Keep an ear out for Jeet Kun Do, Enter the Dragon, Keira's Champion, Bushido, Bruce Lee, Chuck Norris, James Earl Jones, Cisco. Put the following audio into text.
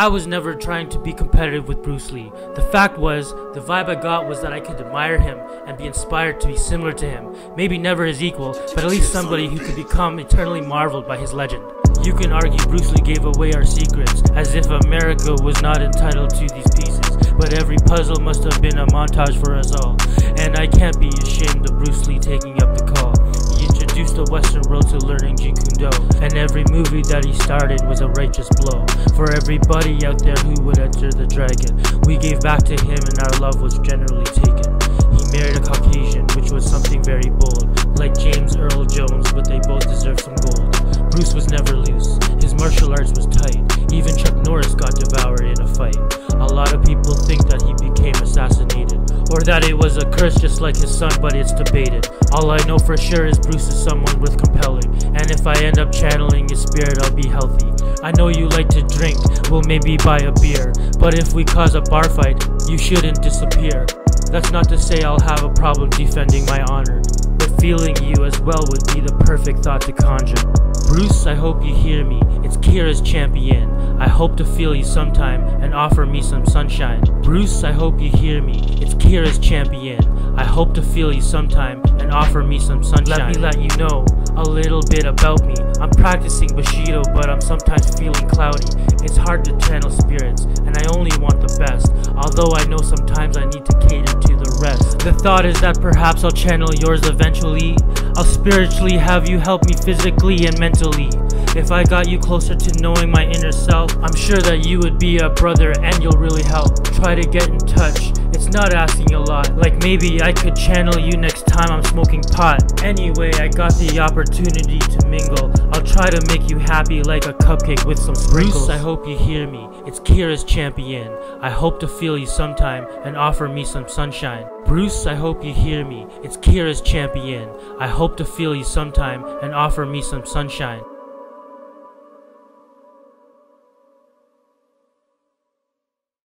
I was never trying to be competitive with Bruce Lee. The fact was, the vibe I got was that I could admire him and be inspired to be similar to him. Maybe never his equal, but at least somebody who could become eternally marveled by his legend. You can argue Bruce Lee gave away our secrets, as if America was not entitled to these pieces. But every puzzle must have been a montage for us all. And I can't be ashamed of Bruce Lee taking up the call. He introduced the Western world to learning Jeet Kun Do, and every movie that he started was a righteous blow for everybody out there who would enter the dragon. We gave back to him and our love was generally taken. He married a Caucasian, which was something very bold, like James Earl Jones, but they both deserved some gold. Bruce was never loose, his martial arts was tight, even Chuck Norris got devoured in a fight. A lot of people think that he became assassinated, or that it was a curse just like his son, but it's debated. All I know for sure is Bruce is someone worth compelling, and if I end up channeling his spirit, I'll be healthy. I know you like to drink, we'll maybe buy a beer, but if we cause a bar fight, you shouldn't disappear. That's not to say I'll have a problem defending my honor, but feeling you as well would be the perfect thought to conjure. Bruce, I hope you hear me, it's Keira's Champion. I hope to feel you sometime and offer me some sunshine. Bruce, I hope you hear me, it's Keira's Champion. I hope to feel you sometime and offer me some sunshine. Let me let you know a little bit about me. I'm practicing Bushido, but I'm sometimes feeling cloudy. It's hard to channel spirits, and I only want the best, although I know sometimes I need to cater to the rest. The thought is that perhaps I'll channel yours eventually. I'll spiritually have you help me physically and mentally. If I got you closer to knowing my inner self, I'm sure that you would be a brother and you'll really help. Try to get in touch, it's not asking a lot. Like maybe I could channel you next time I'm smoking pot. Anyway, I got the opportunity to mingle. I'll try to make you happy like a cupcake with some sprinkles. Bruce, I hope you hear me, it's Keira's Champion. I hope to feel you sometime and offer me some sunshine. Bruce, I hope you hear me, it's Keira's Champion. I hope to feel you sometime and offer me some sunshine.